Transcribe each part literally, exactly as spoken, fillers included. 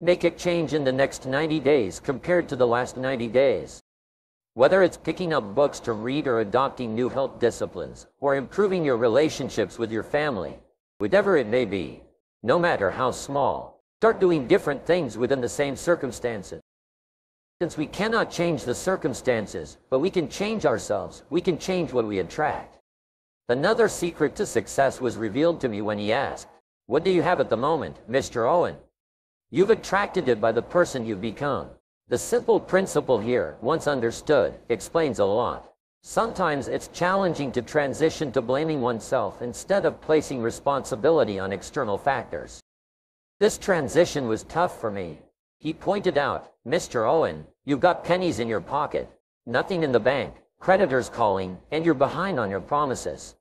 Make a change in the next ninety days compared to the last ninety days. Whether it's picking up books to read or adopting new health disciplines, or improving your relationships with your family, whatever it may be, no matter how small, start doing different things within the same circumstances. Since we cannot change the circumstances, but we can change ourselves, we can change what we attract. Another secret to success was revealed to me when he asked, "What do you have at the moment, Mister Owen?" You've attracted it by the person you've become. The simple principle here, once understood, explains a lot. Sometimes it's challenging to transition to blaming oneself instead of placing responsibility on external factors. This transition was tough for me. He pointed out, "Mister Owen, you've got pennies in your pocket, nothing in the bank, creditors calling, and you're behind on your promises."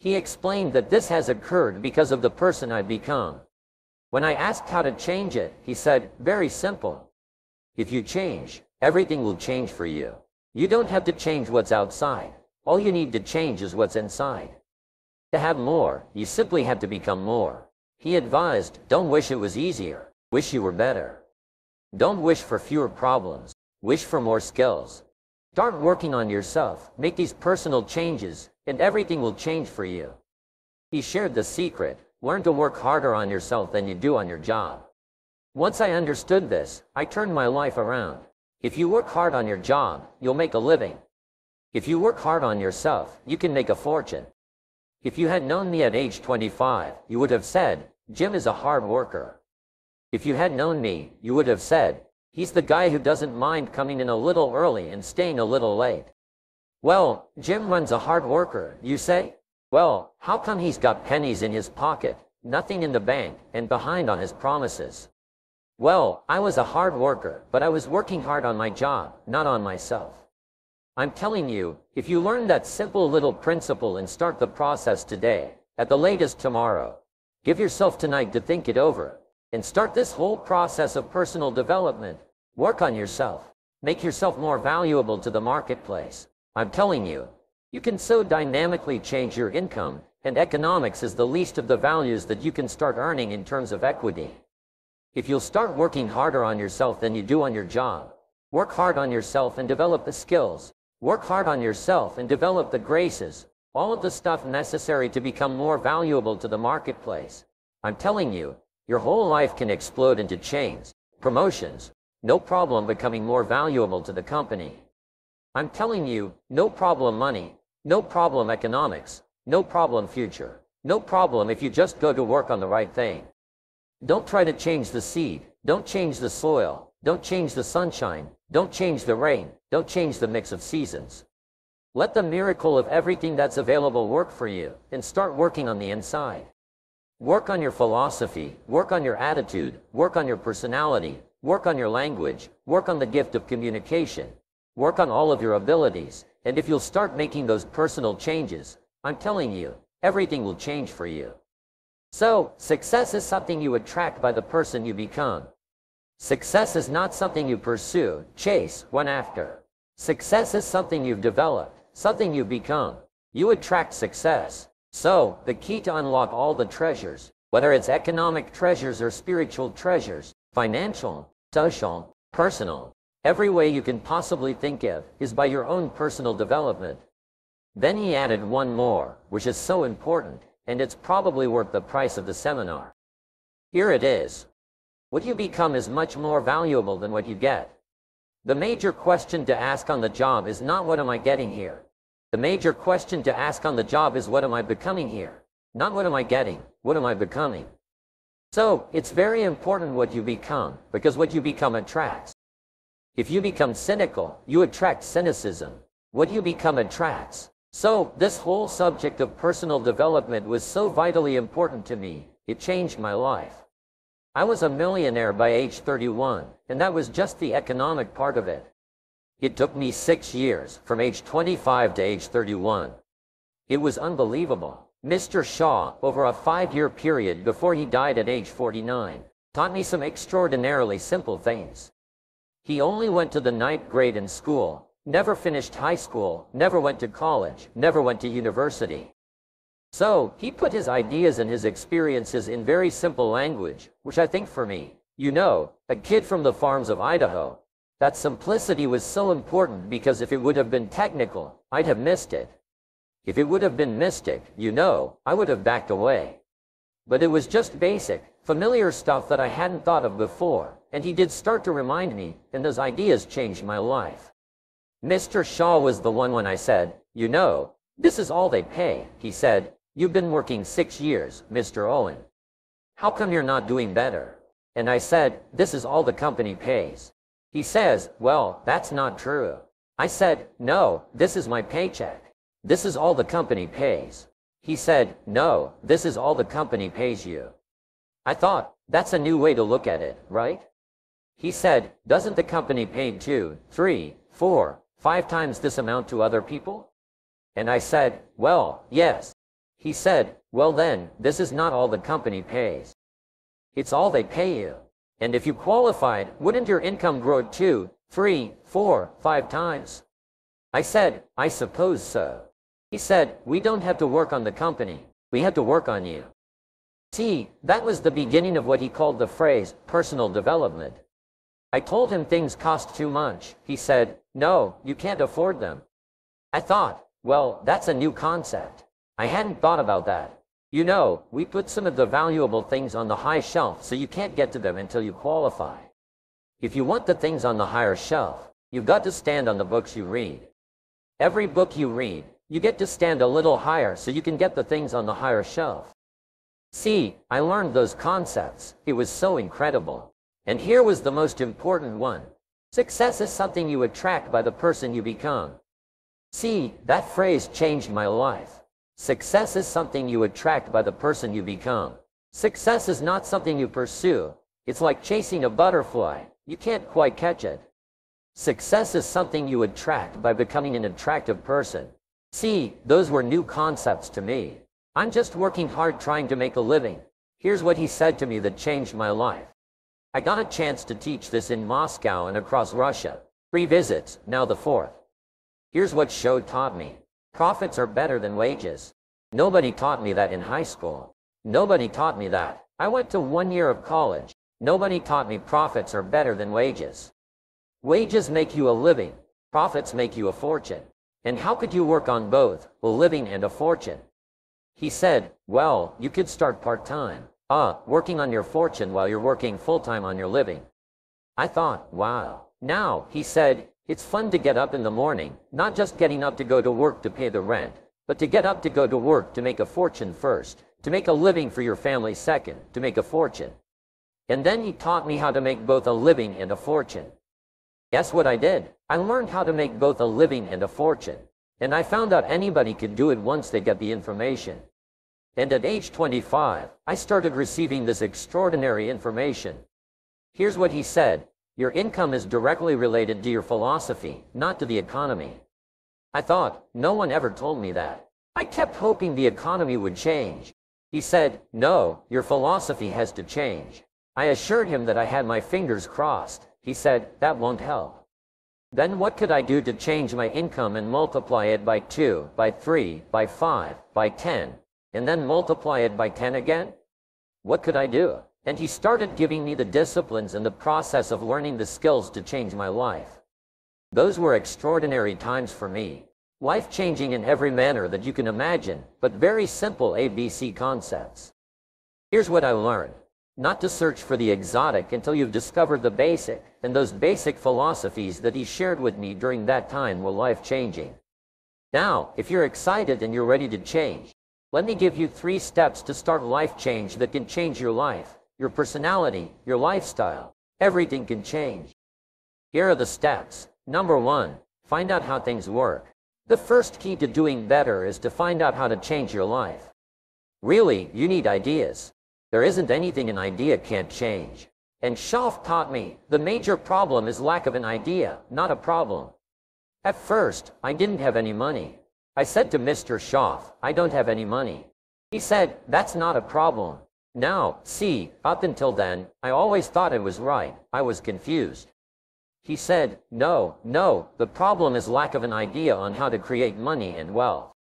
He explained that this has occurred because of the person I've become. When I asked how to change it, he said, "Very simple. If you change, everything will change for you. You don't have to change what's outside. All you need to change is what's inside. To have more, you simply have to become more." He advised, "Don't wish it was easier. Wish you were better. Don't wish for fewer problems. Wish for more skills. Start working on yourself, make these personal changes, and everything will change for you." He shared the secret, learn to work harder on yourself than you do on your job. Once I understood this, I turned my life around. If you work hard on your job, you'll make a living. If you work hard on yourself, you can make a fortune. If you had known me at age twenty-five, you would have said, "Jim is a hard worker." If you had known me, you would have said, "He's the guy who doesn't mind coming in a little early and staying a little late." "Well, Jim Rohn's a hard worker," you say. "Well, how come he's got pennies in his pocket, nothing in the bank, and behind on his promises?" Well, I was a hard worker, but I was working hard on my job, not on myself. I'm telling you, if you learn that simple little principle and start the process today, at the latest tomorrow, give yourself tonight to think it over, and start this whole process of personal development. Work on yourself. Make yourself more valuable to the marketplace. I'm telling you, you can so dynamically change your income, and economics is the least of the values that you can start earning in terms of equity. If you'll start working harder on yourself than you do on your job, work hard on yourself and develop the skills, work hard on yourself and develop the graces, all of the stuff necessary to become more valuable to the marketplace, I'm telling you, your whole life can explode into chains, promotions, no problem becoming more valuable to the company. I'm telling you, no problem money, no problem economics, no problem future, no problem if you just go to work on the right thing. Don't try to change the seed, don't change the soil, don't change the sunshine, don't change the rain, don't change the mix of seasons. Let the miracle of everything that's available work for you, and start working on the inside. Work on your philosophy, work on your attitude, work on your personality, work on your language, work on the gift of communication, work on all of your abilities, and if you'll start making those personal changes, I'm telling you, everything will change for you. So, success is something you attract by the person you become. Success is not something you pursue, chase, run after. Success is something you've developed, something you've become. You attract success. So, the key to unlock all the treasures, whether it's economic treasures or spiritual treasures, financial, social, personal, every way you can possibly think of, is by your own personal development. Then he added one more, which is so important, and it's probably worth the price of the seminar. Here it is. What you become is much more valuable than what you get. The major question to ask on the job is not what am I getting here? The major question to ask on the job is what am I becoming here? Not what am I getting, what am I becoming? So, it's very important what you become, because what you become attracts. If you become cynical, you attract cynicism. What you become attracts. So, this whole subject of personal development was so vitally important to me, it changed my life. I was a millionaire by age thirty-one, and that was just the economic part of it. It took me six years, from age twenty-five to age thirty-one. It was unbelievable. Mister Shoaff, over a five-year period before he died at age forty-nine, taught me some extraordinarily simple things. He only went to the ninth grade in school, never finished high school, never went to college, never went to university. So, he put his ideas and his experiences in very simple language, which I think for me, You know, a kid from the farms of Idaho. That simplicity was so important because if it would have been technical, I'd have missed it. If it would have been mystic, you know, I would have backed away. But it was just basic, familiar stuff that I hadn't thought of before, and he did start to remind me, and those ideas changed my life. Mister Shoaff was the one when I said, you know, this is all they pay, he said, you've been working six years, Mister Owen. How come you're not doing better? And I said, this is all the company pays. He says, well, that's not true. I said, no, this is my paycheck. This is all the company pays. He said, no, this is all the company pays you. I thought, that's a new way to look at it, right? He said, doesn't the company pay two, three, four, five times this amount to other people? And I said, well, yes. He said, well then, this is not all the company pays. It's all they pay you. And if you qualified, wouldn't your income grow two, three, four, five times? I said, I suppose so. He said, we don't have to work on the company. We have to work on you. See, that was the beginning of what he called the phrase, personal development. I told him things cost too much. He said, no, you can't afford them. I thought, well, that's a new concept. I hadn't thought about that. You know, we put some of the valuable things on the high shelf, so you can't get to them until you qualify. If you want the things on the higher shelf, you've got to stand on the books you read. Every book you read, you get to stand a little higher so you can get the things on the higher shelf. See, I learned those concepts. It was so incredible. And here was the most important one. Success is something you attract by the person you become. See, that phrase changed my life. Success is something you attract by the person you become. Success is not something you pursue. It's like chasing a butterfly. You can't quite catch it. Success is something you attract by becoming an attractive person. See, those were new concepts to me. I'm just working hard trying to make a living. Here's what he said to me that changed my life. I got a chance to teach this in Moscow and across Russia. Three visits, now the fourth. Here's what Shoaff taught me. Profits are better than wages. Nobody taught me that in high school. Nobody taught me that. I went to one year of college. Nobody taught me profits are better than wages. Wages make you a living. Profits make you a fortune. And how could you work on both, a living and a fortune? He said, well, you could start part-time, ah, working on your fortune while you're working full-time on your living. I thought, wow. Now, he said, it's fun to get up in the morning, not just getting up to go to work to pay the rent, but to get up to go to work to make a fortune first, to make a living for your family second, to make a fortune. And then he taught me how to make both a living and a fortune. Guess what I did? I learned how to make both a living and a fortune. And I found out anybody could do it once they got the information. And at age twenty-five, I started receiving this extraordinary information. Here's what he said. Your income is directly related to your philosophy, not to the economy. I thought, no one ever told me that. I kept hoping the economy would change. He said, no, your philosophy has to change. I assured him that I had my fingers crossed. He said, that won't help. Then what could I do to change my income and multiply it by two, by three, by five, by ten, and then multiply it by ten again? What could I do? And he started giving me the disciplines and the process of learning the skills to change my life. Those were extraordinary times for me. Life-changing in every manner that you can imagine, but very simple A B C concepts. Here's what I learned. Not to search for the exotic until you've discovered the basic, and those basic philosophies that he shared with me during that time were life-changing. Now, if you're excited and you're ready to change, let me give you three steps to start life change that can change your life. Your personality, your lifestyle, everything can change. Here are the steps. Number one, find out how things work. The first key to doing better is to find out how to change your life. Really, you need ideas. There isn't anything an idea can't change. And Shoaff taught me, the major problem is lack of an idea, not a problem. At first, I didn't have any money. I said to Mister Shoaff, I don't have any money. He said, that's not a problem. Now, see, up until then, I always thought it was right. I was confused. He said, no, no, the problem is lack of an idea on how to create money and wealth.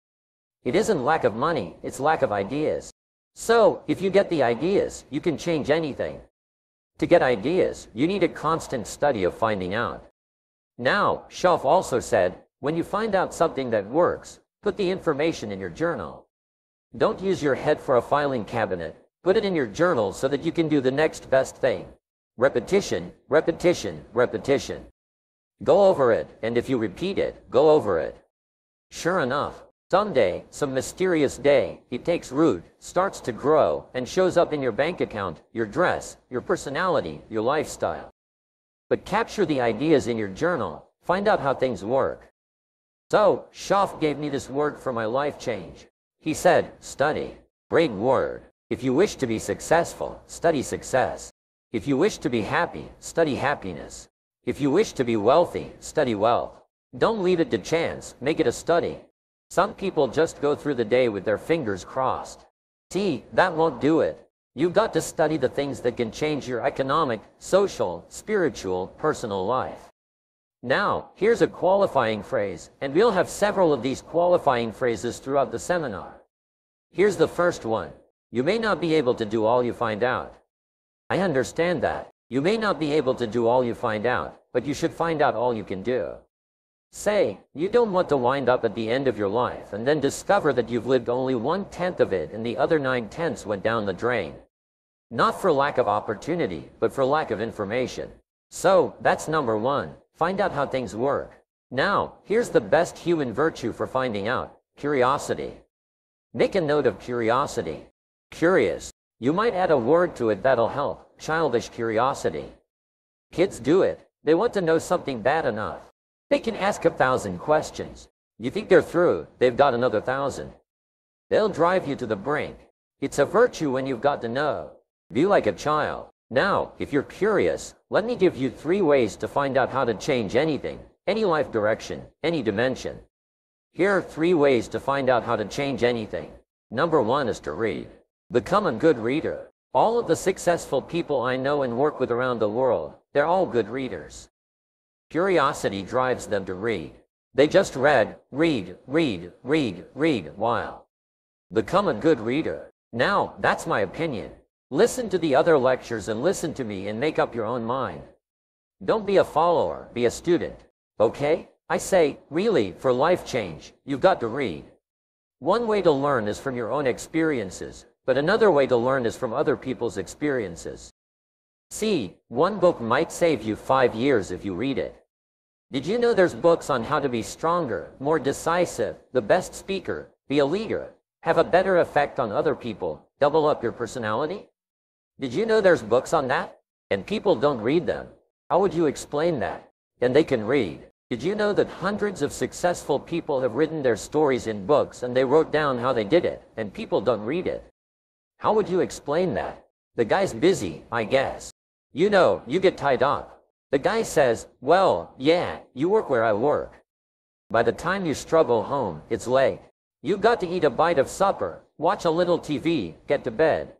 It isn't lack of money, it's lack of ideas. So, if you get the ideas, you can change anything. To get ideas, you need a constant study of finding out. Now, Shoaff also said, when you find out something that works, put the information in your journal. Don't use your head for a filing cabinet. Put it in your journal so that you can do the next best thing. Repetition, repetition, repetition. Go over it, and if you repeat it, go over it. Sure enough, someday, some mysterious day, it takes root, starts to grow, and shows up in your bank account, your dress, your personality, your lifestyle. But capture the ideas in your journal. Find out how things work. So, Shoaff gave me this word for my life change. He said, study. Great word. If you wish to be successful, study success. If you wish to be happy, study happiness. If you wish to be wealthy, study wealth. Don't leave it to chance, make it a study. Some people just go through the day with their fingers crossed. See, that won't do it. You've got to study the things that can change your economic, social, spiritual, personal life. Now, here's a qualifying phrase, and we'll have several of these qualifying phrases throughout the seminar. Here's the first one. You may not be able to do all you find out. I understand that. You may not be able to do all you find out, but you should find out all you can do. Say, you don't want to wind up at the end of your life and then discover that you've lived only one-tenth of it and the other nine-tenths went down the drain. Not for lack of opportunity, but for lack of information. So, that's number one. Find out how things work. Now, here's the best human virtue for finding out. Curiosity. Make a note of curiosity. Curious. You might add a word to it that'll help. Childish curiosity. Kids do it. They want to know something bad enough. They can ask a thousand questions. You think they're through. They've got another thousand. They'll drive you to the brink. It's a virtue when you've got to know. Be like a child. Now, if you're curious, let me give you three ways to find out how to change anything, any life direction, any dimension. Here are three ways to find out how to change anything. Number one is to read. Become a good reader. All of the successful people I know and work with around the world, they're all good readers. Curiosity drives them to read. They just read, read, read, read, read, while. Become a good reader. Now, that's my opinion. Listen to the other lectures and listen to me and make up your own mind. Don't be a follower, be a student. Okay? I say, really, for life change, you've got to read. One way to learn is from your own experiences, but another way to learn is from other people's experiences. See, one book might save you five years if you read it. Did you know there's books on how to be stronger, more decisive, the best speaker, be a leader, have a better effect on other people, double up your personality? Did you know there's books on that? And people don't read them. How would you explain that? And they can read. Did you know that hundreds of successful people have written their stories in books and they wrote down how they did it, and people don't read it? How would you explain that? The guy's busy, I guess. You know, you get tied up. The guy says, well, yeah, you work where I work. By the time you struggle home, it's late. You've got to eat a bite of supper, watch a little T V, get to bed.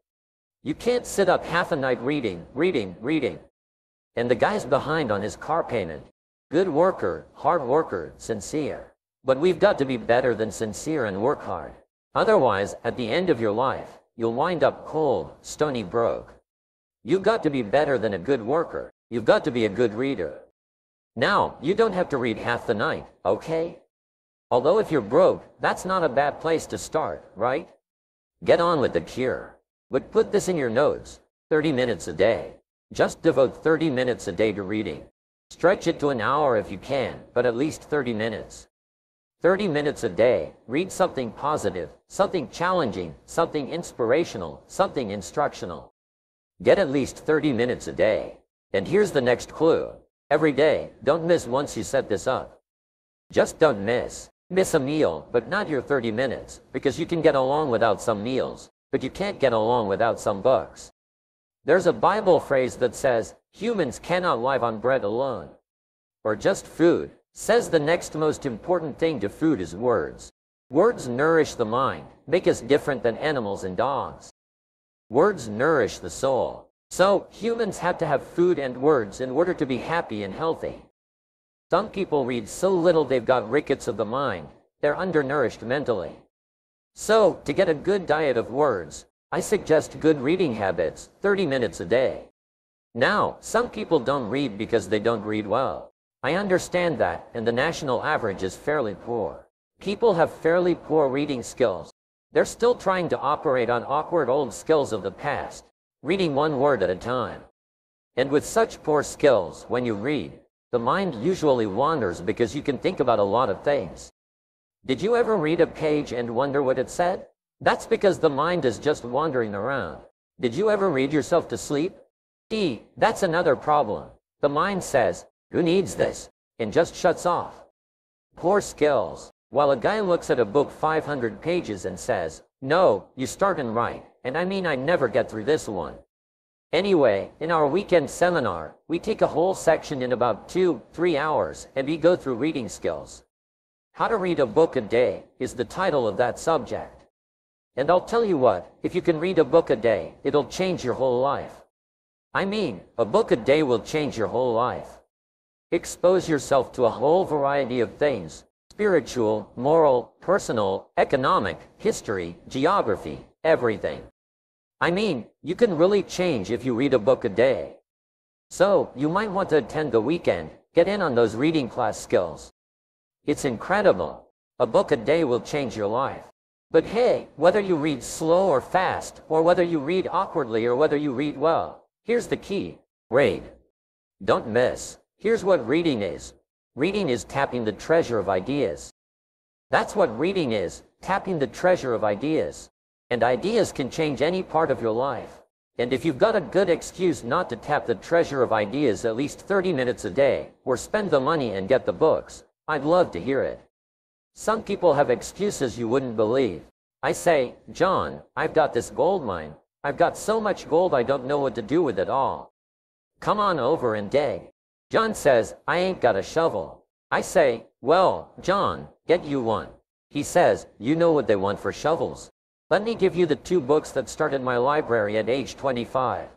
You can't sit up half a night reading, reading, reading. And the guy's behind on his car payment. Good worker, hard worker, sincere. But we've got to be better than sincere and work hard. Otherwise, at the end of your life, you'll wind up cold, stony broke. You've got to be better than a good worker. You've got to be a good reader. Now, you don't have to read half the night, okay? Although if you're broke, that's not a bad place to start, right? Get on with the cure. But put this in your notes. thirty minutes a day. Just devote thirty minutes a day to reading. Stretch it to an hour if you can, but at least thirty minutes. thirty minutes a day, read something positive, something challenging, something inspirational, something instructional. Get at least thirty minutes a day. And here's the next clue. Every day, don't miss once you set this up. Just don't miss. Miss a meal, but not your thirty minutes, because you can get along without some meals, but you can't get along without some books. There's a Bible phrase that says, humans cannot live on bread alone. Or just food. Says the next most important thing to food is words. Words nourish the mind, make us different than animals and dogs. Words nourish the soul. So, humans have to have food and words in order to be happy and healthy. Some people read so little they've got rickets of the mind. They're undernourished mentally. So, to get a good diet of words, I suggest good reading habits, thirty minutes a day. Now, some people don't read because they don't read well. I understand that, and the national average is fairly poor. People have fairly poor reading skills. They're still trying to operate on awkward old skills of the past, reading one word at a time. And with such poor skills, when you read, the mind usually wanders because you can think about a lot of things. Did you ever read a page and wonder what it said? That's because the mind is just wandering around. Did you ever read yourself to sleep? E, that's another problem. The mind says, "Who needs this?" and just shuts off. Poor skills. While a guy looks at a book five hundred pages and says, "No, you start and write, and I mean I never get through this one." Anyway, in our weekend seminar, we take a whole section in about two, three hours, and we go through reading skills. How to read a book a day is the title of that subject. And I'll tell you what, if you can read a book a day, it'll change your whole life. I mean, a book a day will change your whole life. Expose yourself to a whole variety of things: spiritual, moral, personal, economic, history, geography, everything. I mean, you can really change if you read a book a day. So, you might want to attend the weekend, get in on those reading class skills. It's incredible. A book a day will change your life. But hey, whether you read slow or fast, or whether you read awkwardly or whether you read well, here's the key. Read. Don't miss. Here's what reading is. Reading is tapping the treasure of ideas. That's what reading is, tapping the treasure of ideas. And ideas can change any part of your life. And if you've got a good excuse not to tap the treasure of ideas at least thirty minutes a day, or spend the money and get the books, I'd love to hear it. Some people have excuses you wouldn't believe. I say, "John, I've got this gold mine. I've got so much gold I don't know what to do with it all. Come on over and dig." John says, "I ain't got a shovel." I say, "Well, John, get you one." He says, "You know what they want for shovels. Let me give you the two books that started my library at age twenty-five.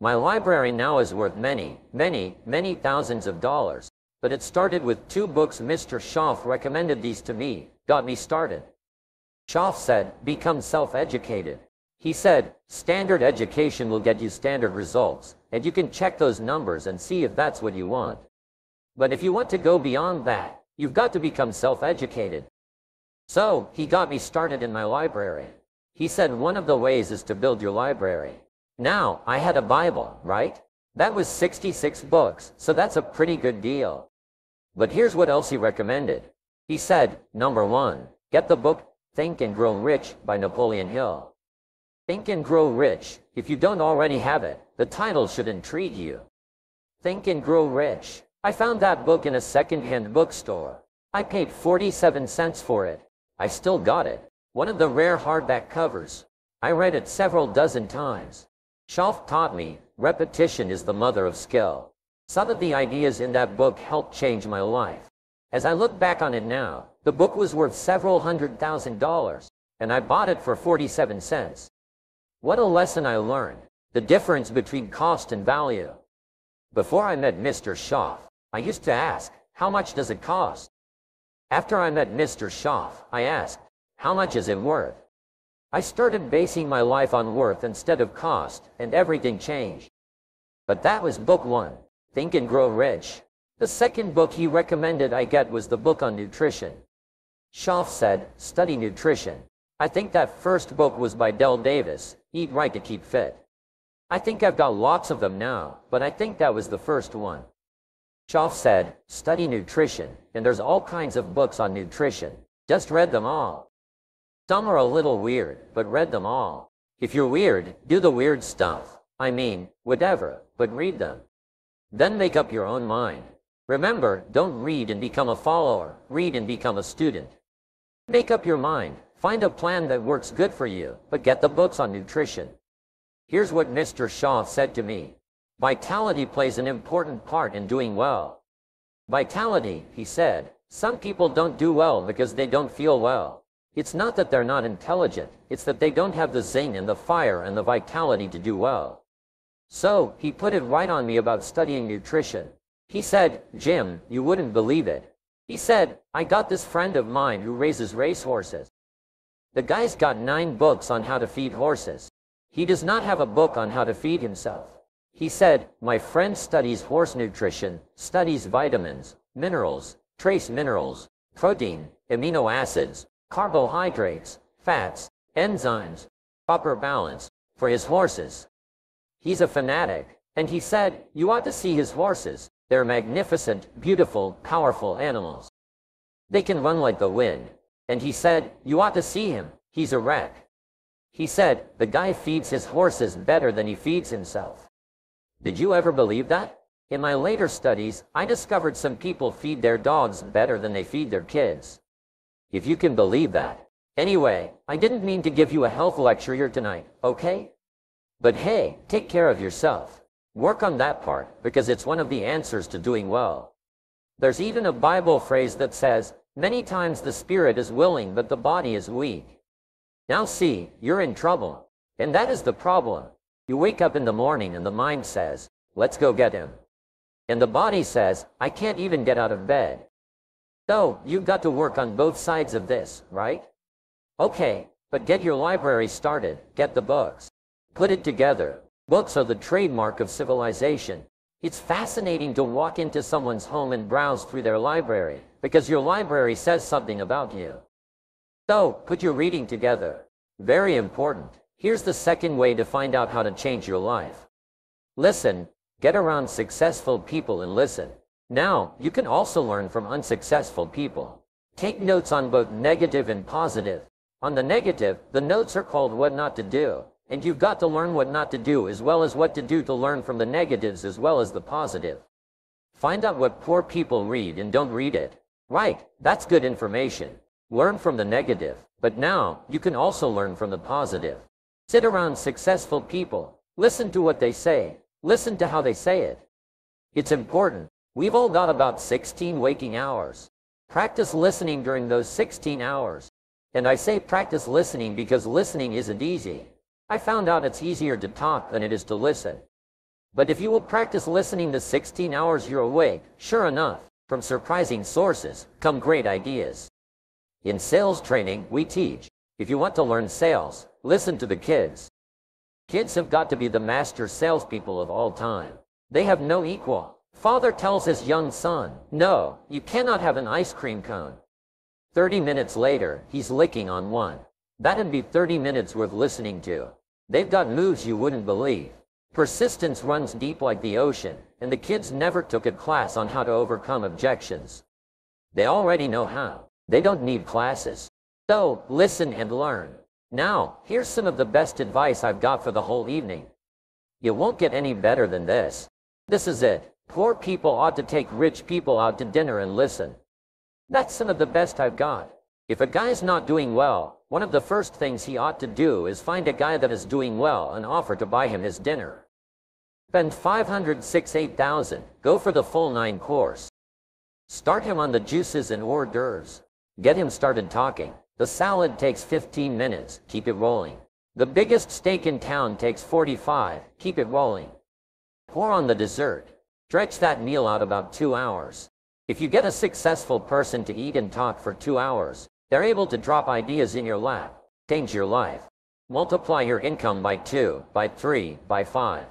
My library now is worth many, many, many thousands of dollars. But it started with two books. Mister Shoaff recommended these to me, got me started. Shoaff said, become self-educated. He said, standard education will get you standard results, and you can check those numbers and see if that's what you want. But if you want to go beyond that, you've got to become self-educated. So, he got me started in my library. He said one of the ways is to build your library. Now, I had a Bible, right? That was sixty-six books, so that's a pretty good deal. But here's what else he recommended. He said, number one, get the book Think and Grow Rich by Napoleon Hill. Think and Grow Rich. If you don't already have it, the title should intrigue you. Think and Grow Rich. I found that book in a second-hand bookstore. I paid forty-seven cents for it. I still got it. One of the rare hardback covers. I read it several dozen times. Shoaff taught me, repetition is the mother of skill. Some of the ideas in that book helped change my life. As I look back on it now, the book was worth several hundred thousand dollars, and I bought it for forty-seven cents. What a lesson I learned, the difference between cost and value. Before I met Mister Shoaff, I used to ask, how much does it cost? After I met Mister Shoaff, I asked, how much is it worth? I started basing my life on worth instead of cost, and everything changed. But that was book one, Think and Grow Rich. The second book he recommended I get was the book on nutrition. Shoaff said, study nutrition. I think that first book was by Adelle Davis, Eat Right to Keep Fit. I think I've got lots of them now, but I think that was the first one. Shoaff said, study nutrition, and there's all kinds of books on nutrition. Just read them all. Some are a little weird, but read them all. If you're weird, do the weird stuff. I mean, whatever, but read them. Then make up your own mind. Remember, don't read and become a follower, read and become a student. Make up your mind. Find a plan that works good for you, but get the books on nutrition. Here's what Mister Shoaff said to me. Vitality plays an important part in doing well. Vitality, he said, some people don't do well because they don't feel well. It's not that they're not intelligent, it's that they don't have the zing and the fire and the vitality to do well. So, he put it right on me about studying nutrition. He said, Jim, you wouldn't believe it. He said, I got this friend of mine who raises racehorses. The guy's got nine books on how to feed horses. He does not have a book on how to feed himself. He said, my friend studies horse nutrition, studies vitamins, minerals, trace minerals, protein, amino acids, carbohydrates, fats, enzymes, proper balance for his horses. He's a fanatic, and he said, you ought to see his horses. They're magnificent, beautiful, powerful animals. They can run like the wind. And he said, you ought to see him. He's a wreck. He said, the guy feeds his horses better than he feeds himself. Did you ever believe that? In my later studies, I discovered some people feed their dogs better than they feed their kids. If you can believe that. Anyway, I didn't mean to give you a health lecture here tonight, okay? But hey, take care of yourself. Work on that part, because it's one of the answers to doing well. There's even a Bible phrase that says, many times the spirit is willing, but the body is weak. Now see, you're in trouble. And that is the problem. You wake up in the morning and the mind says, let's go get him. And the body says, I can't even get out of bed. So, you've got to work on both sides of this, right? Okay, but get your library started, get the books. Put it together. Books are the trademark of civilization. It's fascinating to walk into someone's home and browse through their library, because your library says something about you. So, put your reading together. Very important. Here's the second way to find out how to change your life. Listen, get around successful people and listen. Now, you can also learn from unsuccessful people. Take notes on both negative and positive. On the negative, the notes are called what not to do, and you've got to learn what not to do as well as what to do to learn from the negatives as well as the positive. Find out what poor people read and don't read it. Right, that's good information. Learn from the negative, but now, you can also learn from the positive. Sit around successful people, listen to what they say, listen to how they say it. It's important. We've all got about sixteen waking hours. Practice listening during those sixteen hours. And I say practice listening because listening isn't easy. I found out it's easier to talk than it is to listen. But if you will practice listening the sixteen hours you're awake, sure enough, from surprising sources come great ideas. In sales training, we teach, if you want to learn sales, listen to the kids. Kids have got to be the master salespeople of all time. They have no equal. Father tells his young son, no, you cannot have an ice cream cone. thirty minutes later, he's licking on one. That'd be thirty minutes worth listening to. They've got moves you wouldn't believe. Persistence runs deep like the ocean, and the kids never took a class on how to overcome objections. They already know how. They don't need classes. So, listen and learn. Now, here's some of the best advice I've got for the whole evening. You won't get any better than this. This is it. Poor people ought to take rich people out to dinner and listen. That's some of the best I've got. If a guy's not doing well, one of the first things he ought to do is find a guy that is doing well and offer to buy him his dinner. Spend five hundred, six, eight thousand, go for the full nine course. Start him on the juices and hors d'oeuvres. Get him started talking. The salad takes fifteen minutes. Keep it rolling. The biggest steak in town takes forty-five. Keep it rolling. Pour on the dessert. Stretch that meal out about two hours. If you get a successful person to eat and talk for two hours, they're able to drop ideas in your lap. Change your life. Multiply your income by two, by three, by five.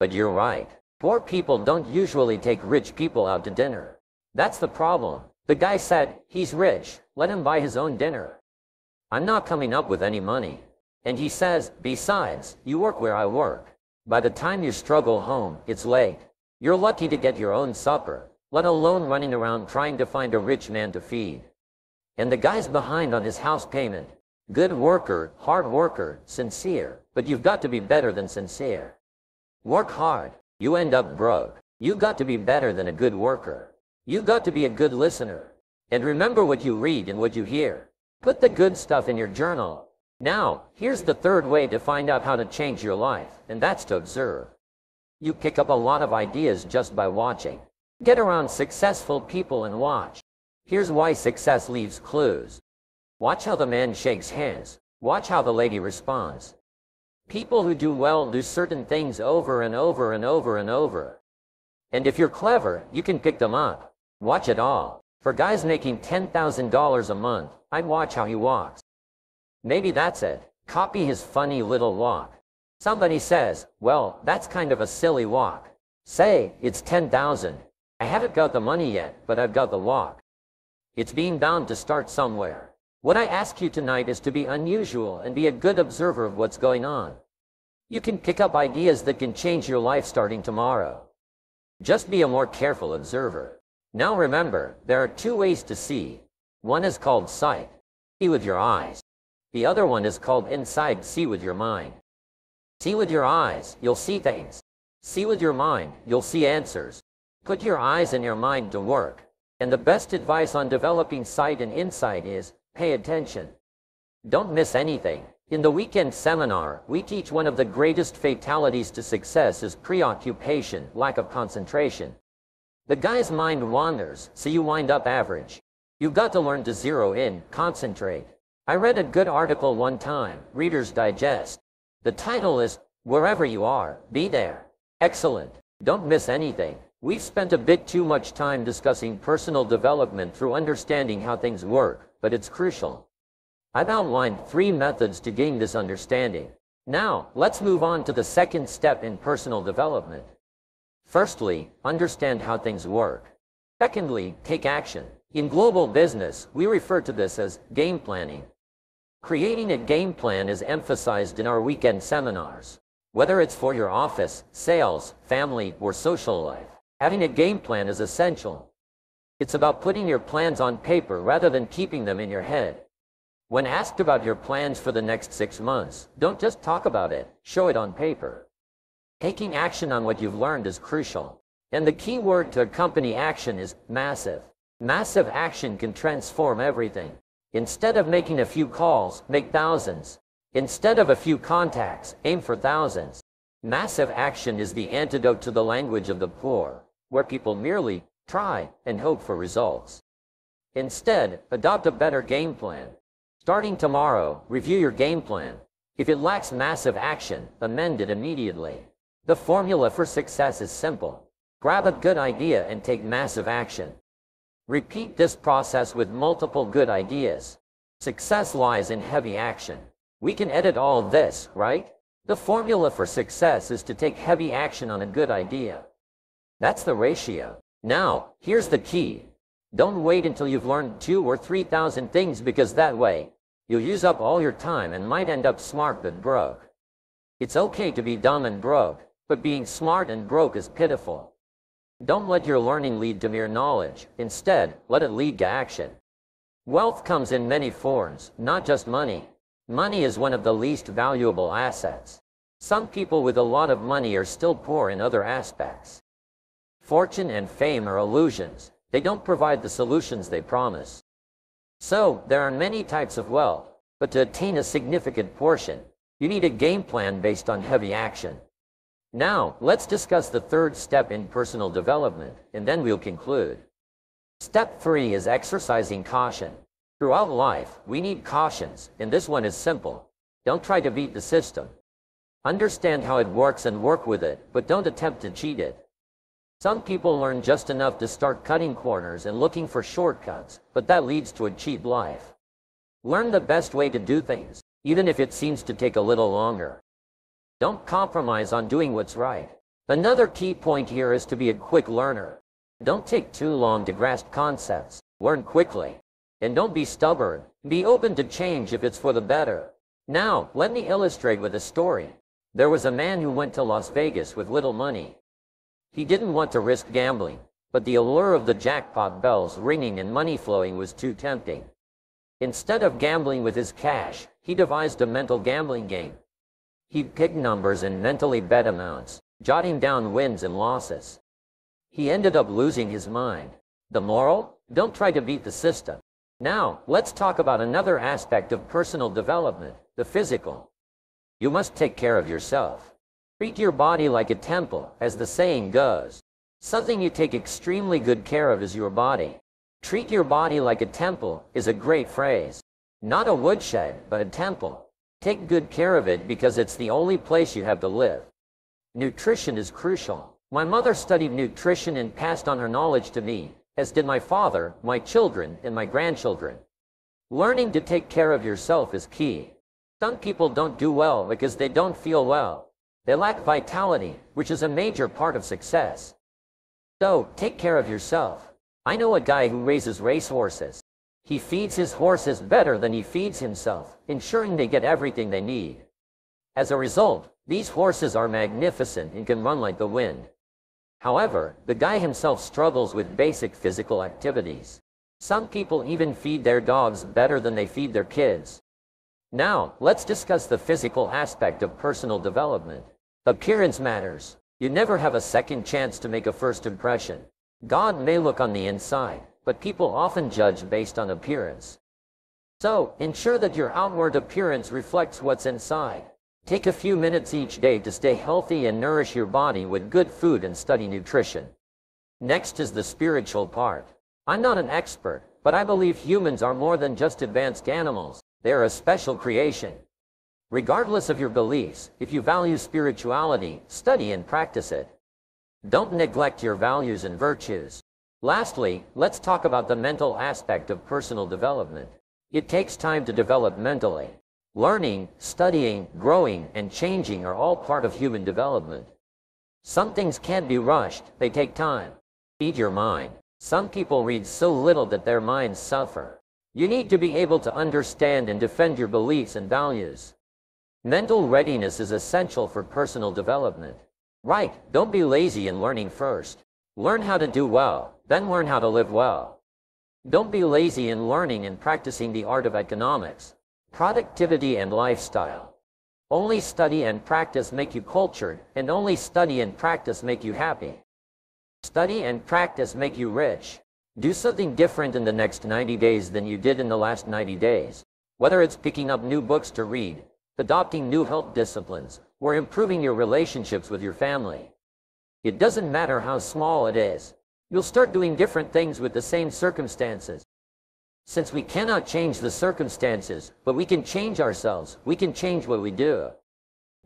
But you're right. Poor people don't usually take rich people out to dinner. That's the problem. The guy said, he's rich, let him buy his own dinner. I'm not coming up with any money. And he says, besides, you work where I work. By the time you struggle home, it's late. You're lucky to get your own supper, let alone running around trying to find a rich man to feed. And the guy's behind on his house payment. Good worker, hard worker, sincere, but you've got to be better than sincere. Work hard, you end up broke. You've got to be better than a good worker. You've got to be a good listener. And remember what you read and what you hear. Put the good stuff in your journal. Now, here's the third way to find out how to change your life, and that's to observe. You pick up a lot of ideas just by watching. Get around successful people and watch. Here's why success leaves clues. Watch how the man shakes hands. Watch how the lady responds. People who do well do certain things over and over and over and over. And if you're clever, you can pick them up. Watch it all. For guys making ten thousand dollars a month, I'd watch how he walks. Maybe that's it. Copy his funny little walk. Somebody says, well, that's kind of a silly walk. Say, it's ten thousand. I haven't got the money yet, but I've got the walk. It's being bound to start somewhere. What I ask you tonight is to be unusual and be a good observer of what's going on. You can pick up ideas that can change your life starting tomorrow. Just be a more careful observer. Now remember, there are two ways to see. One is called sight, see with your eyes. The other one is called inside, see with your mind. See with your eyes, you'll see things. See with your mind, you'll see answers. Put your eyes and your mind to work. And the best advice on developing sight and insight is, pay attention. Don't miss anything. In the weekend seminar, we teach one of the greatest fatalities to success is preoccupation, lack of concentration. The guy's mind wanders, so you wind up average. You've got to learn to zero in, concentrate. I read a good article one time, Reader's Digest. The title is, Wherever You Are, Be There. Excellent. Don't miss anything. We've spent a bit too much time discussing personal development through understanding how things work, but it's crucial. I've outlined three methods to gain this understanding. Now, let's move on to the second step in personal development. Firstly, understand how things work. Secondly, take action. In global business, we refer to this as game planning. Creating a game plan is emphasized in our weekend seminars. Whether it's for your office, sales, family, or social life, having a game plan is essential. It's about putting your plans on paper rather than keeping them in your head. When asked about your plans for the next six months, don't just talk about it, show it on paper. Taking action on what you've learned is crucial. And the key word to accompany action is massive. Massive action can transform everything. Instead of making a few calls, make thousands. Instead of a few contacts, aim for thousands. Massive action is the antidote to the language of the poor, where people merely try and hope for results. Instead, adopt a better game plan. Starting tomorrow, review your game plan. If it lacks massive action, amend it immediately. The formula for success is simple. Grab a good idea and take massive action. Repeat this process with multiple good ideas. Success lies in heavy action. We can edit all this, right? The formula for success is to take heavy action on a good idea. That's the ratio. Now, here's the key. Don't wait until you've learned two or three thousand things, because that way, you'll use up all your time and might end up smart but broke. It's okay to be dumb and broke, but being smart and broke is pitiful. Don't let your learning lead to mere knowledge. Instead, let it lead to action. Wealth comes in many forms, not just money. Money is one of the least valuable assets. Some people with a lot of money are still poor in other aspects. Fortune and fame are illusions. They don't provide the solutions they promise. So, there are many types of wealth, but to attain a significant portion, you need a game plan based on heavy action. Now, let's discuss the third step in personal development, and then we'll conclude. Step three is exercising caution. Throughout life, we need cautions, and this one is simple. Don't try to beat the system. Understand how it works and work with it, but don't attempt to cheat it. Some people learn just enough to start cutting corners and looking for shortcuts, but that leads to a cheap life. Learn the best way to do things, even if it seems to take a little longer. Don't compromise on doing what's right. Another key point here is to be a quick learner. Don't take too long to grasp concepts. Learn quickly. And don't be stubborn. Be open to change if it's for the better. Now, let me illustrate with a story. There was a man who went to Las Vegas with little money. He didn't want to risk gambling, but the allure of the jackpot bells ringing and money flowing was too tempting. Instead of gambling with his cash, he devised a mental gambling game. He'd pick numbers and mentally bet amounts, jotting down wins and losses. He ended up losing his mind. The moral? Don't try to beat the system. Now, let's talk about another aspect of personal development, the physical. You must take care of yourself. Treat your body like a temple, as the saying goes. Something you take extremely good care of is your body. Treat your body like a temple is a great phrase. Not a woodshed, but a temple. Take good care of it because it's the only place you have to live. Nutrition is crucial. My mother studied nutrition and passed on her knowledge to me, as did my father, my children, and my grandchildren. Learning to take care of yourself is key. Some people don't do well because they don't feel well. They lack vitality, which is a major part of success. So, take care of yourself. I know a guy who raises racehorses. He feeds his horses better than he feeds himself, ensuring they get everything they need. As a result, these horses are magnificent and can run like the wind. However, the guy himself struggles with basic physical activities. Some people even feed their dogs better than they feed their kids. Now, let's discuss the physical aspect of personal development. Appearance matters. You never have a second chance to make a first impression. God may look on the inside, but people often judge based on appearance. So, ensure that your outward appearance reflects what's inside. Take a few minutes each day to stay healthy and nourish your body with good food and study nutrition. Next is the spiritual part. I'm not an expert, but I believe humans are more than just advanced animals. They are a special creation. Regardless of your beliefs, if you value spirituality, study and practice it. Don't neglect your values and virtues. Lastly, let's talk about the mental aspect of personal development. It takes time to develop mentally. Learning, studying, growing, and changing are all part of human development. Some things can't be rushed, they take time. Feed your mind. Some people read so little that their minds suffer. You need to be able to understand and defend your beliefs and values. Mental readiness is essential for personal development. Right, don't be lazy in learning first. Learn how to do well, then learn how to live well. Don't be lazy in learning and practicing the art of economics, productivity and lifestyle. Only study and practice make you cultured, and only study and practice make you happy. Study and practice make you rich. Do something different in the next ninety days than you did in the last ninety days. Whether it's picking up new books to read, adopting new health disciplines, or improving your relationships with your family. It doesn't matter how small it is. You'll start doing different things with the same circumstances. Since we cannot change the circumstances, but we can change ourselves, we can change what we do.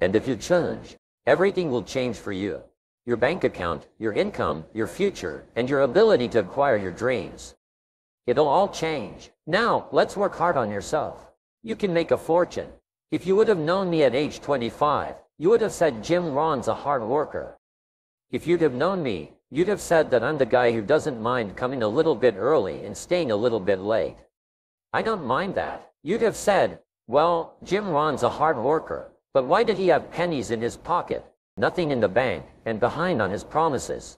And if you change, everything will change for you. Your bank account, your income, your future, and your ability to acquire your dreams. It'll all change. Now, let's work hard on yourself. You can make a fortune. If you would have known me at age twenty-five, you would have said Jim Rohn's a hard worker. If you'd have known me, you'd have said that I'm the guy who doesn't mind coming a little bit early and staying a little bit late. I don't mind that. You'd have said, well, Jim Rohn's a hard worker, but why did he have pennies in his pocket, nothing in the bank, and behind on his promises?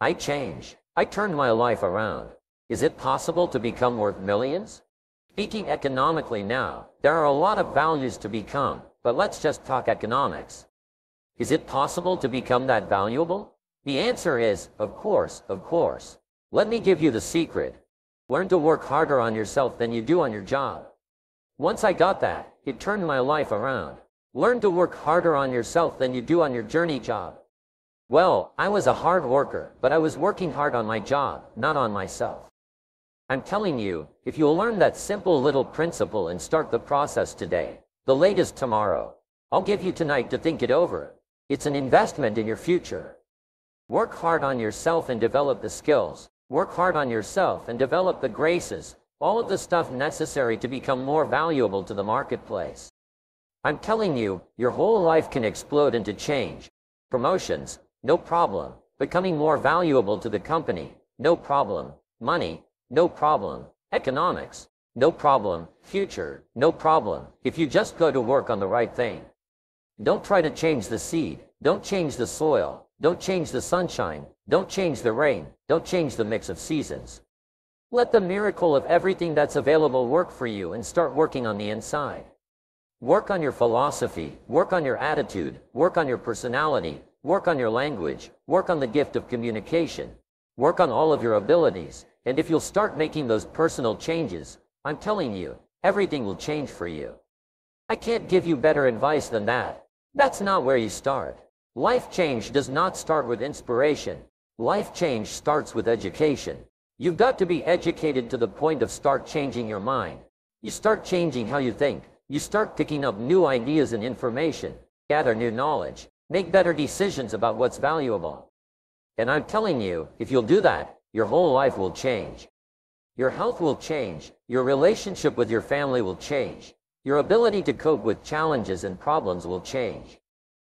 I changed. I turned my life around. Is it possible to become worth millions? Speaking economically now, there are a lot of values to become, but let's just talk economics. Is it possible to become that valuable? The answer is, of course, of course. Let me give you the secret. Learn to work harder on yourself than you do on your job. Once I got that, it turned my life around. Learn to work harder on yourself than you do on your journey job. Well, I was a hard worker, but I was working hard on my job, not on myself. I'm telling you, if you'll learn that simple little principle and start the process today, the latest tomorrow, I'll give you tonight to think it over. It's an investment in your future. Work hard on yourself and develop the skills. Work hard on yourself and develop the graces, all of the stuff necessary to become more valuable to the marketplace. I'm telling you, your whole life can explode into change. Promotions, no problem. Becoming more valuable to the company, no problem. Money, no problem. Economics, no problem. Future, no problem. If you just go to work on the right thing. Don't try to change the seed. Don't change the soil. Don't change the sunshine. Don't change the rain. Don't change the mix of seasons. Let the miracle of everything that's available work for you and start working on the inside. Work on your philosophy. Work on your attitude. Work on your personality. Work on your language. Work on the gift of communication. Work on all of your abilities. And if you'll start making those personal changes, I'm telling you, everything will change for you. I can't give you better advice than that. That's not where you start. Life change does not start with inspiration. Life change starts with education. You've got to be educated to the point of start changing your mind. You start changing how you think. You start picking up new ideas and information. Gather new knowledge. Make better decisions about what's valuable. And I'm telling you, if you'll do that, your whole life will change. Your health will change. Your relationship with your family will change. Your ability to cope with challenges and problems will change.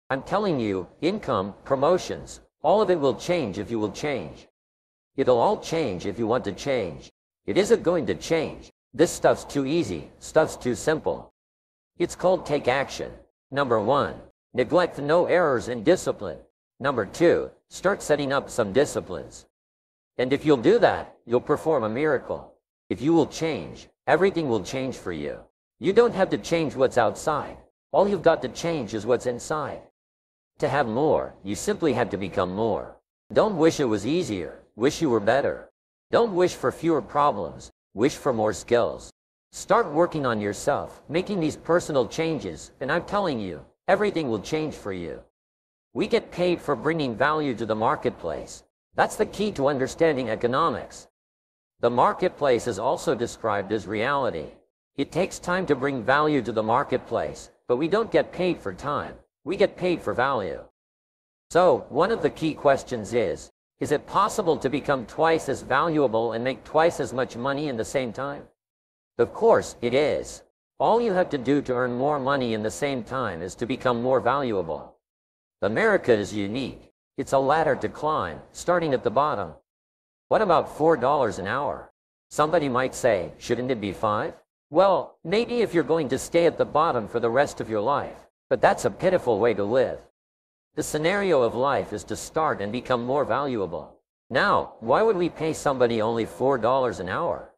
I'm telling you, income, promotions, all of it will change if you will change. It'll all change if you want to change. It isn't going to change. This stuff's too easy, stuff's too simple. It's called take action. Number one, neglect no errors in discipline. Number two, start setting up some disciplines. And if you'll do that, you'll perform a miracle. If you will change, everything will change for you. You don't have to change what's outside. All you've got to change is what's inside. To have more, you simply have to become more. Don't wish it was easier. Wish you were better. Don't wish for fewer problems. Wish for more skills. Start working on yourself, making these personal changes, and I'm telling you, everything will change for you. We get paid for bringing value to the marketplace. That's the key to understanding economics. The marketplace is also described as reality. It takes time to bring value to the marketplace, but we don't get paid for time. We get paid for value. So, one of the key questions is, is it possible to become twice as valuable and make twice as much money in the same time? Of course, it is. All you have to do to earn more money in the same time is to become more valuable. America is unique. It's a ladder to climb, starting at the bottom. What about four dollars an hour? Somebody might say, shouldn't it be five? Well, maybe if you're going to stay at the bottom for the rest of your life. But that's a pitiful way to live. The scenario of life is to start and become more valuable. Now, why would we pay somebody only four dollars an hour?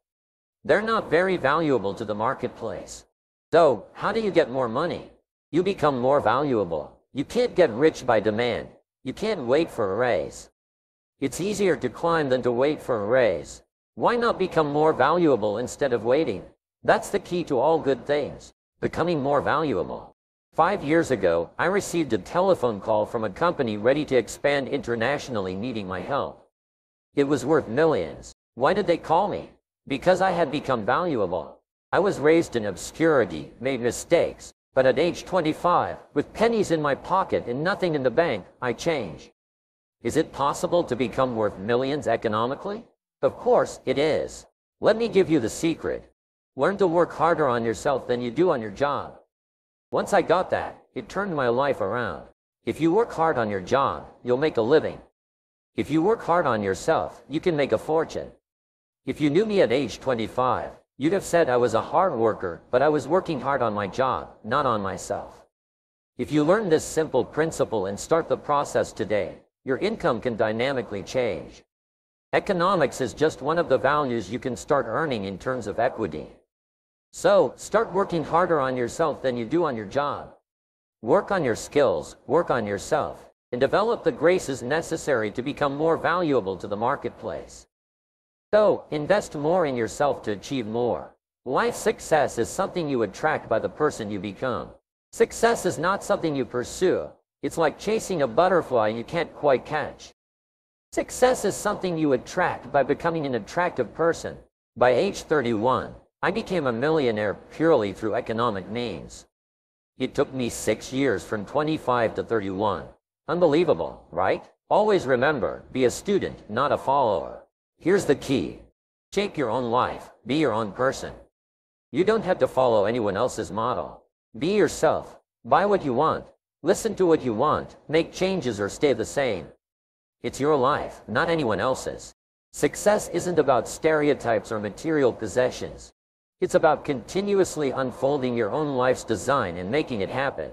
They're not very valuable to the marketplace. So, how do you get more money? You become more valuable. You can't get rich by demand. You can't wait for a raise. It's easier to climb than to wait for a raise. Why not become more valuable instead of waiting? That's the key to all good things, becoming more valuable. Five years ago, I received a telephone call from a company ready to expand internationally needing my help. It was worth millions. Why did they call me? Because I had become valuable. I was raised in obscurity, made mistakes, but at age twenty-five, with pennies in my pocket and nothing in the bank, I changed. Is it possible to become worth millions economically? Of course, it is. Let me give you the secret. Learn to work harder on yourself than you do on your job. Once I got that, it turned my life around. If you work hard on your job, you'll make a living. If you work hard on yourself, you can make a fortune. If you knew me at age twenty-five, you'd have said I was a hard worker, but I was working hard on my job, not on myself. If you learn this simple principle and start the process today, your income can dynamically change. Economics is just one of the values you can start earning in terms of equity. So, start working harder on yourself than you do on your job. Work on your skills, work on yourself, and develop the graces necessary to become more valuable to the marketplace. So, invest more in yourself to achieve more. Life success is something you attract by the person you become. Success is not something you pursue. It's like chasing a butterfly you can't quite catch. Success is something you attract by becoming an attractive person. By age thirty-one, I became a millionaire purely through economic means. It took me six years from twenty-five to thirty-one. Unbelievable, right? Always remember, be a student, not a follower. Here's the key. Shape your own life. Be your own person. You don't have to follow anyone else's model. Be yourself. Buy what you want. Listen to what you want, make changes or stay the same. It's your life, not anyone else's. Success isn't about stereotypes or material possessions. It's about continuously unfolding your own life's design and making it happen.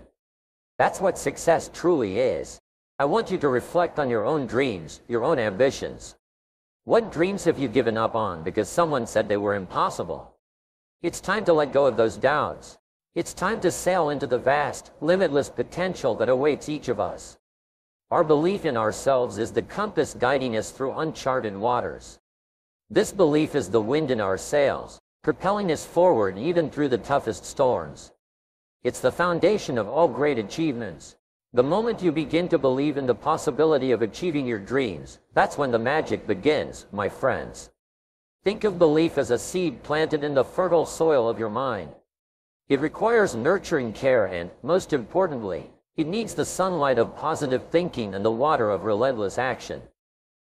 That's what success truly is. I want you to reflect on your own dreams, your own ambitions. What dreams have you given up on because someone said they were impossible? It's time to let go of those doubts. It's time to sail into the vast, limitless potential that awaits each of us. Our belief in ourselves is the compass guiding us through uncharted waters. This belief is the wind in our sails, propelling us forward even through the toughest storms. It's the foundation of all great achievements. The moment you begin to believe in the possibility of achieving your dreams, that's when the magic begins, my friends. Think of belief as a seed planted in the fertile soil of your mind. It requires nurturing care and, most importantly, it needs the sunlight of positive thinking and the water of relentless action.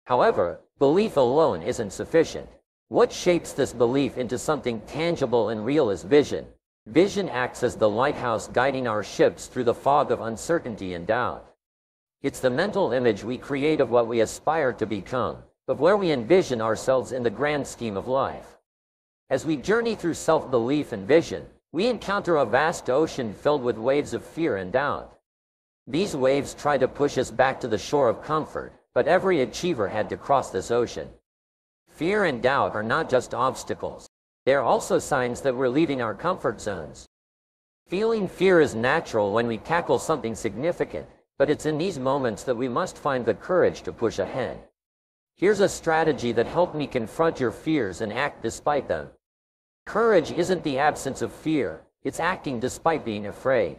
However, belief alone isn't sufficient. What shapes this belief into something tangible and real is vision. Vision acts as the lighthouse guiding our ships through the fog of uncertainty and doubt. It's the mental image we create of what we aspire to become, of where we envision ourselves in the grand scheme of life. As we journey through self-belief and vision, we encounter a vast ocean filled with waves of fear and doubt. These waves try to push us back to the shore of comfort, but every achiever had to cross this ocean. Fear and doubt are not just obstacles. They are also signs that we're leaving our comfort zones. Feeling fear is natural when we tackle something significant, but it's in these moments that we must find the courage to push ahead. Here's a strategy that helped me confront your fears and act despite them. Courage isn't the absence of fear, it's acting despite being afraid.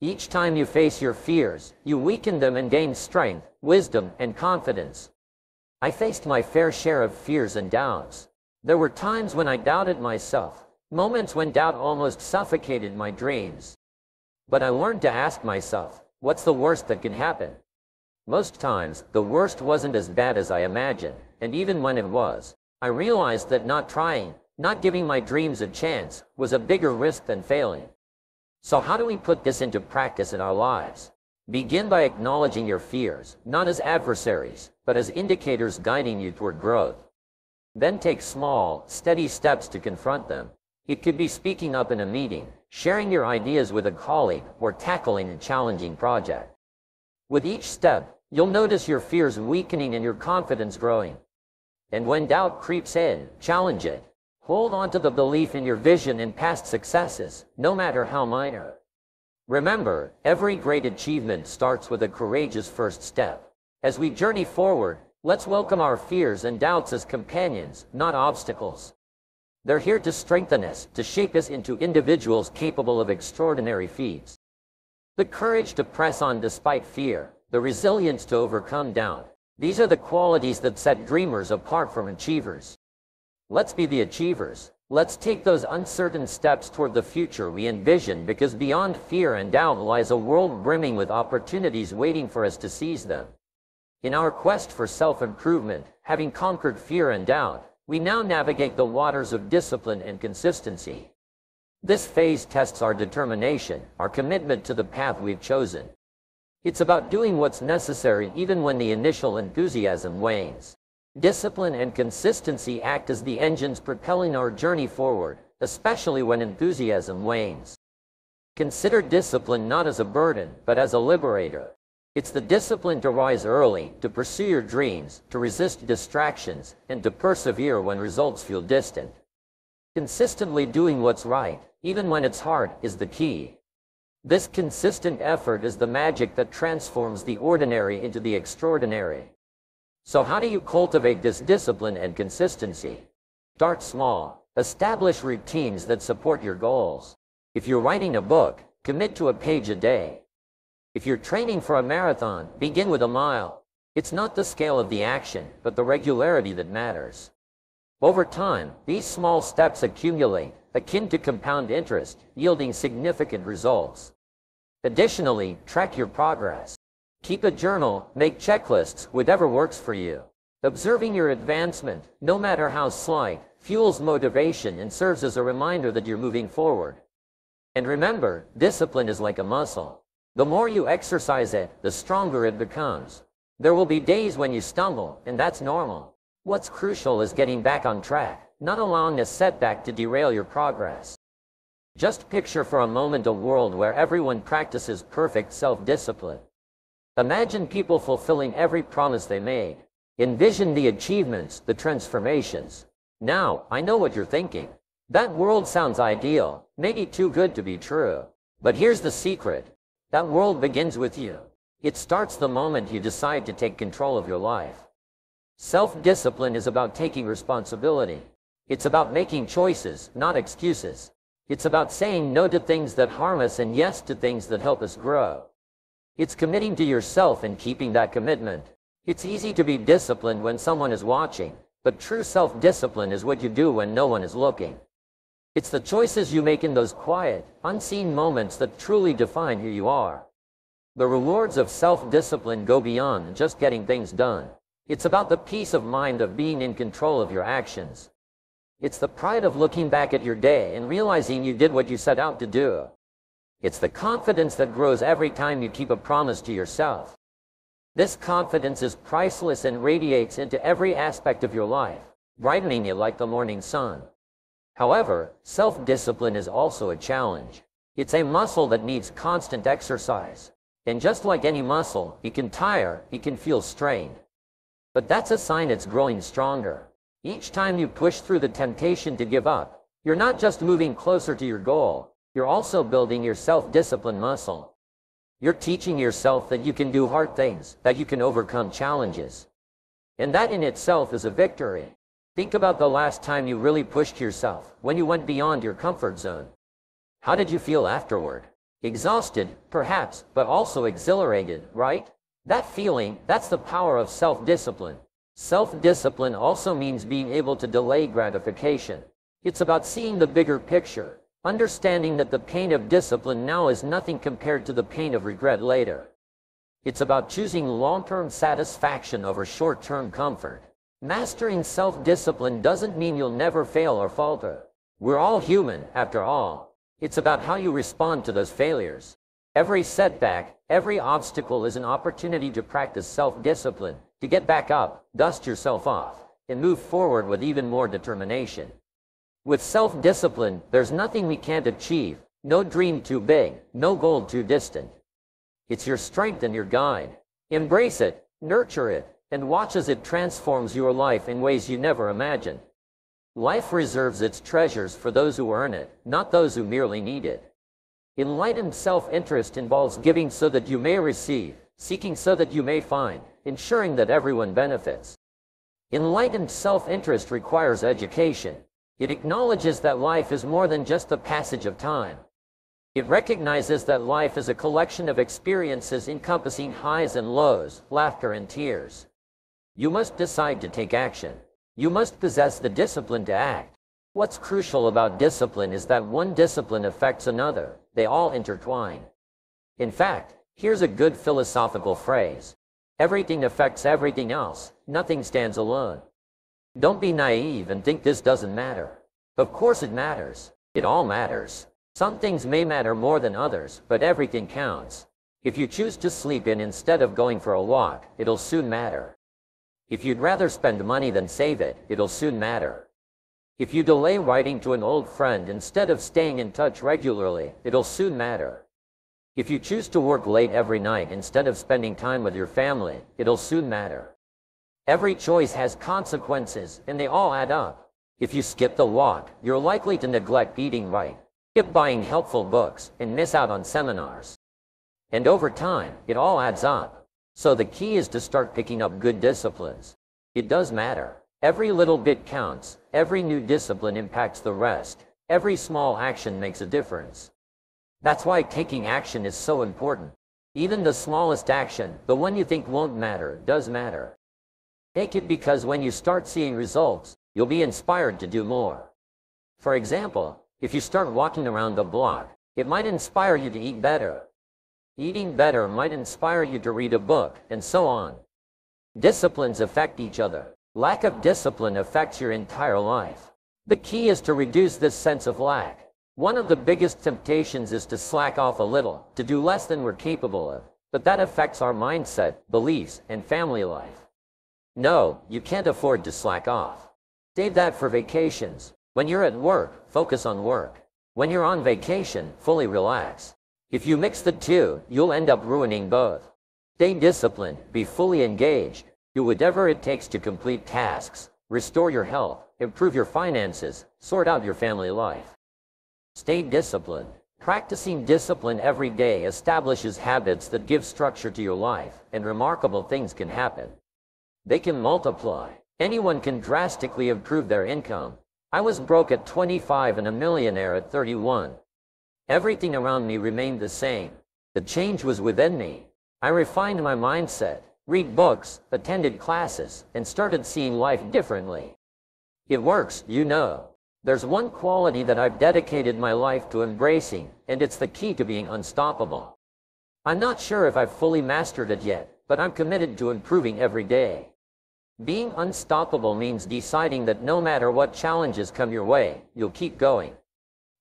Each time you face your fears, you weaken them and gain strength, wisdom, and confidence. I faced my fair share of fears and doubts. There were times when I doubted myself, moments when doubt almost suffocated my dreams. But I learned to ask myself, what's the worst that can happen? Most times, the worst wasn't as bad as I imagined, and even when it was, I realized that not trying, not giving my dreams a chance, was a bigger risk than failing. So how do we put this into practice in our lives? Begin by acknowledging your fears, not as adversaries, but as indicators guiding you toward growth. Then take small, steady steps to confront them. It could be speaking up in a meeting, sharing your ideas with a colleague, or tackling a challenging project. With each step, you'll notice your fears weakening and your confidence growing. And when doubt creeps in, challenge it. Hold on to the belief in your vision and past successes, no matter how minor. Remember, every great achievement starts with a courageous first step. As we journey forward, let's welcome our fears and doubts as companions, not obstacles. They're here to strengthen us, to shape us into individuals capable of extraordinary feats. The courage to press on despite fear, the resilience to overcome doubt. These are the qualities that set dreamers apart from achievers. Let's be the achievers. Let's take those uncertain steps toward the future we envision, because beyond fear and doubt lies a world brimming with opportunities waiting for us to seize them. In our quest for self-improvement, having conquered fear and doubt, we now navigate the waters of discipline and consistency. This phase tests our determination, our commitment to the path we've chosen. It's about doing what's necessary even when the initial enthusiasm wanes. Discipline and consistency act as the engines propelling our journey forward, especially when enthusiasm wanes. Consider discipline not as a burden, but as a liberator. It's the discipline to rise early, to pursue your dreams, to resist distractions, and to persevere when results feel distant. Consistently doing what's right, even when it's hard, is the key. This consistent effort is the magic that transforms the ordinary into the extraordinary. So how do you cultivate this discipline and consistency? Start small. Establish routines that support your goals. If you're writing a book, commit to a page a day. If you're training for a marathon, begin with a mile. It's not the scale of the action, but the regularity that matters. Over time, these small steps accumulate, akin to compound interest, yielding significant results. Additionally, track your progress. Keep a journal, make checklists, whatever works for you. Observing your advancement, no matter how slight, fuels motivation and serves as a reminder that you're moving forward. And remember, discipline is like a muscle. The more you exercise it, the stronger it becomes. There will be days when you stumble, and that's normal. What's crucial is getting back on track, not allowing a setback to derail your progress. Just picture for a moment a world where everyone practices perfect self-discipline. Imagine people fulfilling every promise they made. Envision the achievements, the transformations. Now, I know what you're thinking. That world sounds ideal, maybe too good to be true. But here's the secret. That world begins with you. It starts the moment you decide to take control of your life. Self-discipline is about taking responsibility. It's about making choices, not excuses. It's about saying no to things that harm us and yes to things that help us grow. It's committing to yourself and keeping that commitment. It's easy to be disciplined when someone is watching, but true self-discipline is what you do when no one is looking. It's the choices you make in those quiet, unseen moments that truly define who you are. The rewards of self-discipline go beyond just getting things done. It's about the peace of mind of being in control of your actions. It's the pride of looking back at your day and realizing you did what you set out to do. It's the confidence that grows every time you keep a promise to yourself. This confidence is priceless and radiates into every aspect of your life, brightening you like the morning sun. However, self-discipline is also a challenge. It's a muscle that needs constant exercise. And just like any muscle, you can tire, you can feel strained. But that's a sign it's growing stronger. Each time you push through the temptation to give up, you're not just moving closer to your goal, you're also building your self-discipline muscle. You're teaching yourself that you can do hard things, that you can overcome challenges. And that in itself is a victory. Think about the last time you really pushed yourself, when you went beyond your comfort zone. How did you feel afterward? Exhausted, perhaps, but also exhilarated, right? That feeling, that's the power of self-discipline. Self-discipline also means being able to delay gratification. It's about seeing the bigger picture, understanding that the pain of discipline now is nothing compared to the pain of regret later. It's about choosing long-term satisfaction over short-term comfort. Mastering self-discipline doesn't mean you'll never fail or falter. We're all human, after all. It's about how you respond to those failures. Every setback, every obstacle is an opportunity to practice self-discipline, to get back up, dust yourself off, and move forward with even more determination. With self-discipline, there's nothing we can't achieve, no dream too big, no goal too distant. It's your strength and your guide. Embrace it, nurture it, and watch as it transforms your life in ways you never imagined. Life reserves its treasures for those who earn it, not those who merely need it. Enlightened self-interest involves giving so that you may receive, seeking so that you may find, ensuring that everyone benefits. Enlightened self-interest requires education. It acknowledges that life is more than just the passage of time. It recognizes that life is a collection of experiences encompassing highs and lows, laughter and tears. You must decide to take action. You must possess the discipline to act. What's crucial about discipline is that one discipline affects another. They all intertwine. In fact, here's a good philosophical phrase. Everything affects everything else. Nothing stands alone. Don't be naive and think this doesn't matter. Of course it matters. It all matters. Some things may matter more than others, but everything counts. If you choose to sleep in instead of going for a walk, it'll soon matter. If you'd rather spend money than save it, it'll soon matter. If you delay writing to an old friend instead of staying in touch regularly, it'll soon matter. If you choose to work late every night instead of spending time with your family, it'll soon matter. Every choice has consequences, and they all add up. If you skip the walk, you're likely to neglect eating right, skip buying helpful books, and miss out on seminars. And over time, it all adds up. So the key is to start picking up good disciplines. It does matter. Every little bit counts. Every new discipline impacts the rest. Every small action makes a difference. That's why taking action is so important. Even the smallest action, the one you think won't matter, does matter. Take it because when you start seeing results, you'll be inspired to do more. For example, if you start walking around the block, it might inspire you to eat better. Eating better might inspire you to read a book, and so on. Disciplines affect each other. Lack of discipline affects your entire life. The key is to reduce this sense of lack. One of the biggest temptations is to slack off a little, to do less than we're capable of, but that affects our mindset, beliefs, and family life. No, you can't afford to slack off. Save that for vacations. When you're at work, focus on work. When you're on vacation, fully relax. If you mix the two, you'll end up ruining both. Stay disciplined, be fully engaged, do whatever it takes to complete tasks, restore your health, improve your finances, sort out your family life. Stay disciplined. Practicing discipline every day establishes habits that give structure to your life, and remarkable things can happen. They can multiply. Anyone can drastically improve their income. I was broke at twenty-five and a millionaire at thirty-one. Everything around me remained the same. The change was within me. I refined my mindset, read books, attended classes, and started seeing life differently. It works, you know. There's one quality that I've dedicated my life to embracing, and it's the key to being unstoppable. I'm not sure if I've fully mastered it yet, but I'm committed to improving every day. Being unstoppable means deciding that no matter what challenges come your way, you'll keep going.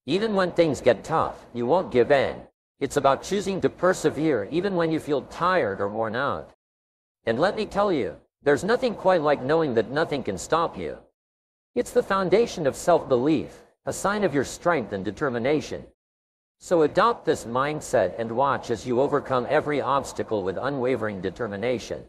Even when things get tough, you won't give in. It's about choosing to persevere even when you feel tired or worn out. And let me tell you, there's nothing quite like knowing that nothing can stop you. It's the foundation of self-belief, a sign of your strength and determination. So adopt this mindset and watch as you overcome every obstacle with unwavering determination.